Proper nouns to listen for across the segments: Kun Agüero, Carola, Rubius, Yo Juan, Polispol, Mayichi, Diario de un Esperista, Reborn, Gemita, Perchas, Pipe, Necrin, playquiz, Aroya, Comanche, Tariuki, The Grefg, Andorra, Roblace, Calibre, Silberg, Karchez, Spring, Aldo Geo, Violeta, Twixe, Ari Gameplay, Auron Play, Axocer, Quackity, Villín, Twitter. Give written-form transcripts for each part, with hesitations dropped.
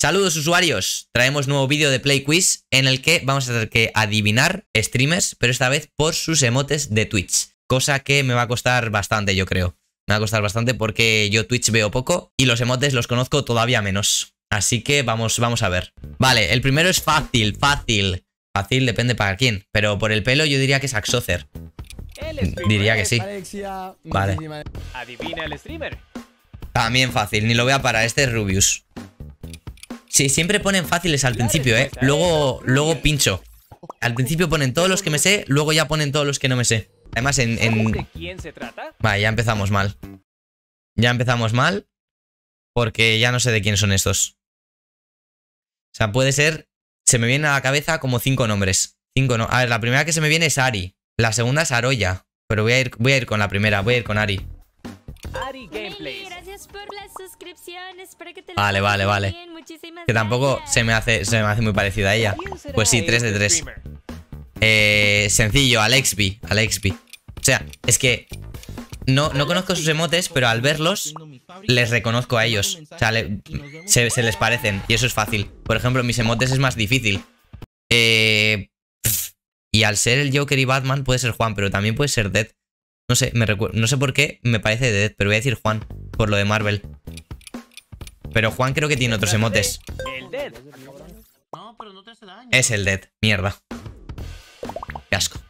Saludos usuarios, traemos nuevo vídeo de playquiz en el que vamos a tener que adivinar streamers, pero esta vez por sus emotes de Twitch, cosa que me va a costar bastante, yo creo. Me va a costar bastante porque yo Twitch veo poco y los emotes los conozco todavía menos. Así que vamos a ver. Vale, el primero es fácil. Fácil depende para quién, pero por el pelo yo diría que es Axocer. Diría que sí. Vale. Adivina el streamer. También fácil, ni lo voy a parar, este es Rubius. Sí, siempre ponen fáciles al principio, ¿eh? Luego pincho. Al principio ponen todos los que me sé, luego ya ponen todos los que no me sé. Además ¿de quién se trata? Vale, ya empezamos mal. Ya empezamos mal. Porque ya no sé de quién son estos. O sea, puede ser... Se me vienen a la cabeza como 5 nombres. A ver, la primera que se me viene es Ari. La segunda es Aroya. Pero voy a ir con la primera, voy a ir con Ari. Ari Gameplay. Vale. Que tampoco se me hace muy parecida a ella. Pues sí, 3 de 3. Sencillo, Alexby. O sea, es que... No conozco sus emotes, pero al verlos les reconozco a ellos. O sea, se les parecen y eso es fácil. Por ejemplo, mis emotes es más difícil. Y al ser el Joker y Batman puede ser Juan, pero también puede ser Death. No sé, no sé por qué me parece Death, pero voy a decir Juan por lo de Marvel. Pero Juan creo que tiene otros emotes. Es el Death, mierda. Qué asco.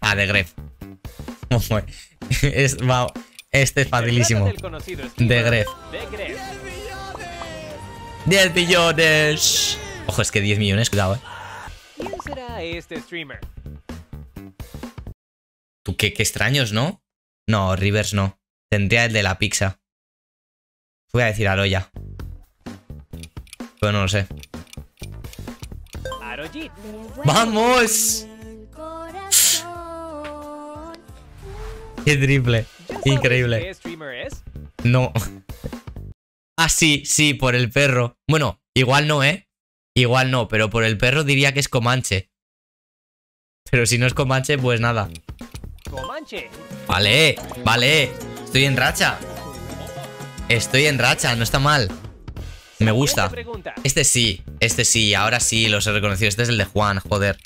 Ah, The Grefg. Wow, este es facilísimo. The Grefg. 10 millones. Ojo, es que 10 millones, cuidado, eh. ¿Quién será este streamer? Tú, qué extraños, ¿no? No, Rivers no. Tendría el de la pizza. Voy a decir Aroya. Pero no lo sé. ¡Vamos! ¡Qué triple! Increíble. No. Ah, sí, por el perro. Bueno, igual no, ¿eh? Igual no, pero por el perro diría que es Comanche. Pero si no es Comanche, pues nada. Vale. Estoy en racha, no está mal. Me gusta. Este sí, ahora sí los he reconocido. Este es el de Juan, joder.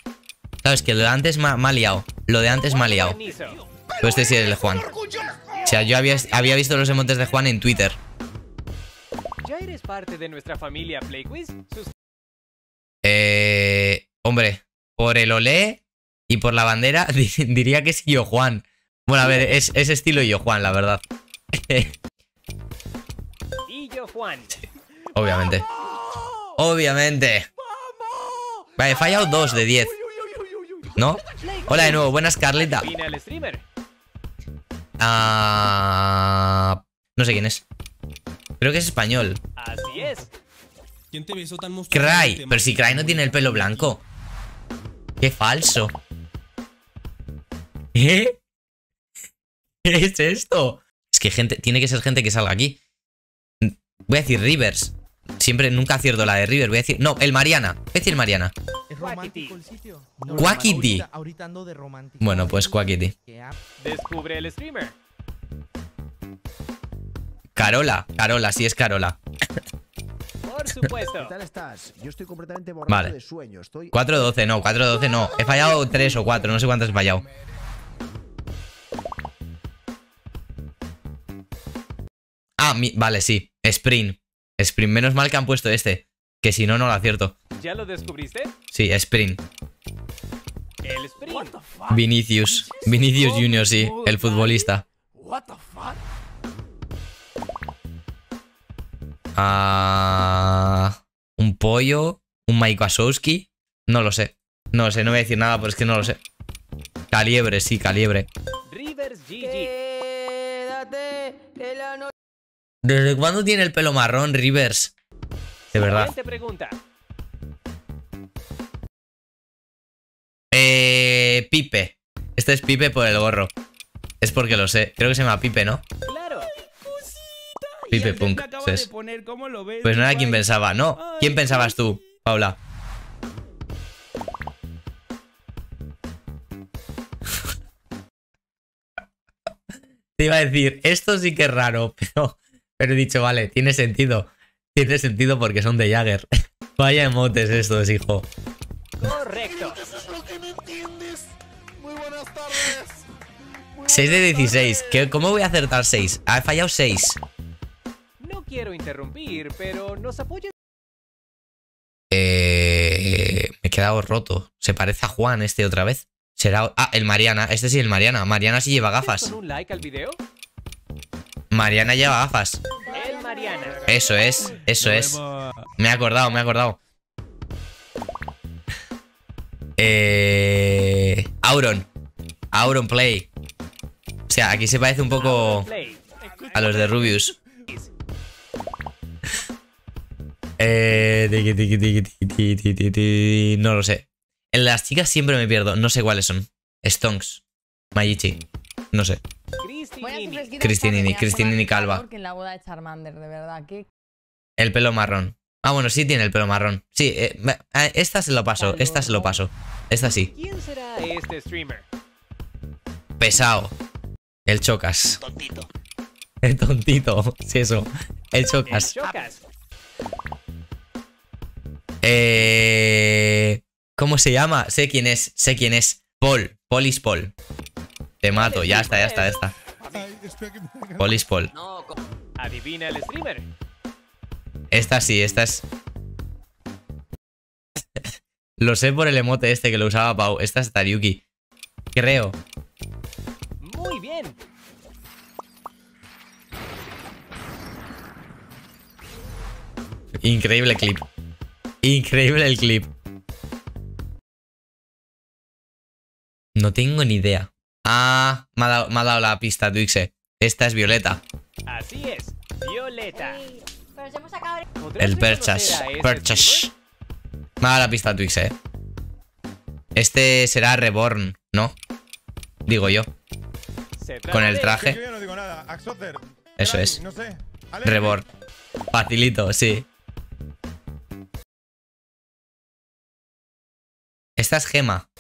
Sabes que lo de antes me ha liado. Pero este sí es el de Juan. O sea, yo había visto los emotes de Juan en Twitter. ¿Ya eres parte de nuestra familia playquiz? Hombre, por el olé y por la bandera diría que es Yo Juan. Bueno, a ver, es estilo Yo Juan, la verdad. Y Yo Juan. Sí, obviamente. ¡Vamos! Obviamente. ¡Vamos! Vale, he fallado 2 de 10. ¿No? Hola de nuevo, buenas Carlita. No sé quién es. Creo que es español. Así es. ¿Quién te besó tan monstruoso? Cry, pero si Cry no tiene el pelo blanco. Qué falso. ¿Eh? ¿Qué es esto? Es que tiene que ser gente que salga aquí. Voy a decir Rivers. Nunca acierto la de River. Voy a decir... No, el Mariana. Voy a decir Mariana. ¿Es romántico el sitio? No, Quackity. Ahorita ando de romántico. Bueno, pues Quackity. Descubre el streamer. Carola, sí es Carola. Por supuesto. ¿Qué tal estás? Yo estoy completamente borrado de sueño. 4-12, no, 4-12 no. He fallado 3 o 4, no sé cuántas he fallado. Ah, vale, sí. Spring, menos mal que han puesto este. Que si no, no lo acierto. ¿Ya lo descubriste? Sí, Spring. ¿El Spring? Vinicius Junior, sí, el futbolista. Un pollo. Un Mike Wazowski. No lo sé, no voy a decir nada, pero es que no lo sé. Calibre, sí, Calibre. Rivers GG. Quédate en la noche. ¿Desde cuándo tiene el pelo marrón, Rivers? De verdad. Pipe. Este es Pipe por el gorro. Es porque lo sé. Creo que se llama Pipe, ¿no? Claro. Pipe Punk. Entonces, pues no era quien pensaba, ¿no? ¿Quién pensabas tú, Paula? Te iba a decir, esto sí que es raro, pero... Pero he dicho, vale, tiene sentido. Tiene sentido porque son de Jagger. Vaya emotes estos, hijo. Correcto. 6 de 16. ¿Qué, cómo voy a acertar 6? Ha fallado 6. No quiero interrumpir, pero nos apoyen. Me he quedado roto. Se parece a Juan este otra vez. Será... Ah, el Mariana. Este sí, el Mariana. Mariana sí lleva gafas. ¿Un like al video? Mariana lleva gafas. El Mariana. Eso es, eso es. Me he acordado, me he acordado. Auron. Auron Play. O sea, aquí se parece un poco a los de Rubius. No lo sé. En las chicas siempre me pierdo. No sé cuáles son. Stonks. Mayichi. No sé. Cristinini calva. El pelo marrón. Ah, bueno, sí tiene el pelo marrón. Sí, esta se lo paso. Esta se lo paso. Esta sí. ¿Quién será este streamer? Pesao. El Chocas. Tontito. El tontito. Sí, eso. El Chocas. ¿Cómo se llama? Sé quién es. Sé quién es. Pol. Polispol. Te mato. Ya está, ya está, ya está. Polispol. Adivina el streamer. Esta sí, esta es. Lo sé por el emote este que lo usaba Pau. Esta es Tariuki. Creo. Muy bien. Increíble clip. Increíble el clip. No tengo ni idea. Ah, me ha dado la pista, Twixe. Esta es Violeta. Así es, Violeta. El Perchas. Perchas. Me ha dado la pista, Twixe. Este será Reborn, ¿no? Digo yo. Con el traje. Eso es. Reborn. Facilito, sí. Esta es Gema.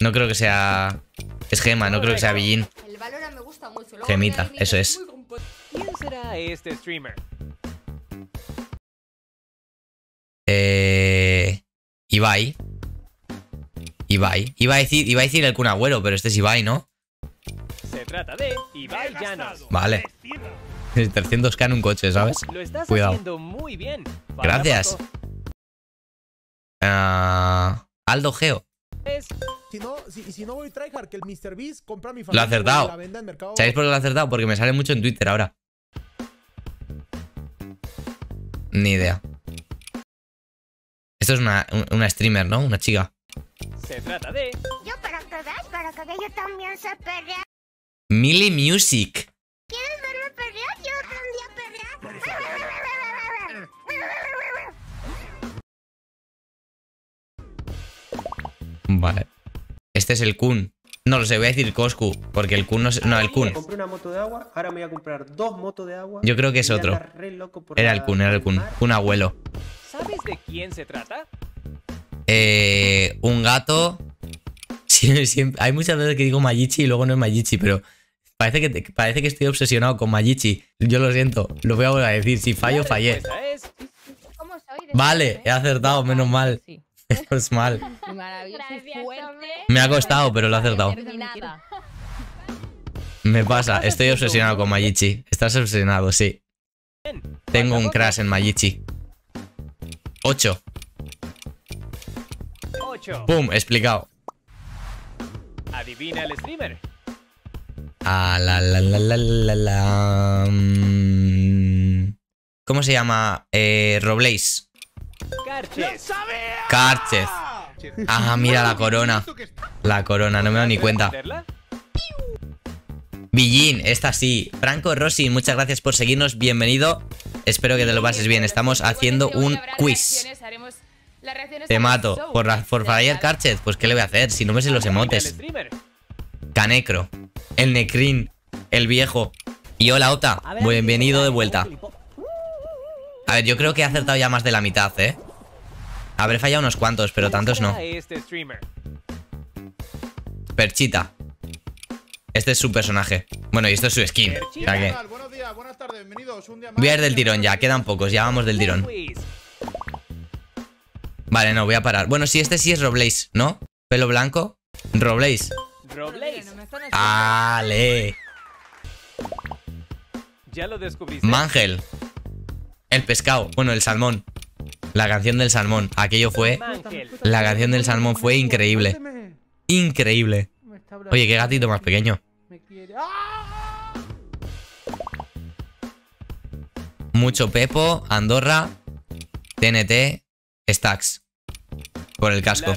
No creo que sea... Es Gema, no creo que sea Villín. Gemita, eso es. ¿Quién será este streamer? Ibai. Ibai. Iba a decir el Kun Agüero, pero este es Ibai, ¿no? Se trata de Ibai Llanos. Vale. 300k en un coche, ¿sabes? Lo estás haciendo muy bien. Gracias. Aldo Geo. Si no voy a tryhard, que el Mr. Beast compra mi familia. Lo he acertado. ¿Sabéis por qué lo he acertado? Porque me sale mucho en Twitter ahora. Ni idea. Esto es una streamer, ¿no? Una chica. Se trata de... Yo para que yo también se pelea. Millie Music. ¿Quieres verme pelear? Yo también pelea. Vale. Este es el Kun. No lo sé, voy a decir Coscu. Porque el Kun no es... No, el Kun. Compré una moto de agua, ahora me voy a comprar 2 motos de agua. Yo creo que es otro. Era el Kun, era el Kun. Un abuelo. ¿Sabes de quién se trata? Un gato. Siempre, hay muchas veces que digo Mayichi y luego no es Mayichi, pero parece que estoy obsesionado con Mayichi. Yo lo siento, lo voy a volver a decir. Si fallo, fallé. Vale, he acertado, menos mal. Es mal. Me ha costado, pero lo he acertado. Me pasa, estoy obsesionado con Mayichi. Estás obsesionado, sí. Tengo un crash en Mayichi. 8. Pum, explicado. Adivina el streamer. ¿Cómo se llama? Roblace. Karchez. Karchez. Ah, mira la corona. La corona, no me he dado ni cuenta. Villín, esta sí. Franco Rossi, muchas gracias por seguirnos. Bienvenido. Espero que te lo pases bien. Estamos haciendo un quiz. Te mato. Por fallar Karchez, pues ¿qué le voy a hacer? Si no me sé los emotes. Canecro. El Necrin. El viejo. Y hola, Ota. Bienvenido de vuelta. A ver, yo creo que he acertado ya más de la mitad, ¿eh? Habré fallado unos cuantos, pero tantos no. Perchita. Este es su personaje. Bueno, y esto es su skin. O sea que... Hola, buenas tardes, bienvenidos un día más. Voy a ir del tirón ya, quedan pocos, ya vamos del tirón. Vale, no, voy a parar. Bueno, sí, este sí es Roblace, ¿no? Pelo blanco, Roblace. Roblace. Ale. Ya lo descubriste. Mangel. El pescado, bueno, el salmón. La canción del salmón, aquello fue... La canción del salmón fue increíble. Increíble. Oye, qué gatito más pequeño. Mucho Pepo, Andorra, TNT, Stacks. Por el casco.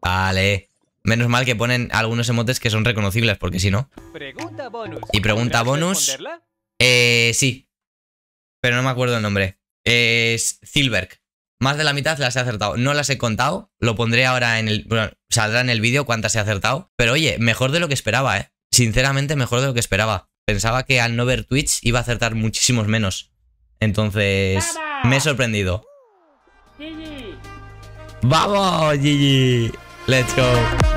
Vale. Menos mal que ponen algunos emotes que son reconocibles, porque si no... Y pregunta bonus... Sí. Pero no me acuerdo el nombre. Es Silberg. Más de la mitad las he acertado. No las he contado. Lo pondré ahora en el... Bueno, saldrá en el vídeo cuántas he acertado. Pero oye, mejor de lo que esperaba, ¿eh? Sinceramente, mejor de lo que esperaba. Pensaba que al no ver Twitch iba a acertar muchísimos menos. Entonces... Me he sorprendido. ¡Gigi! ¡Vamos, Gigi! ¡Let's go!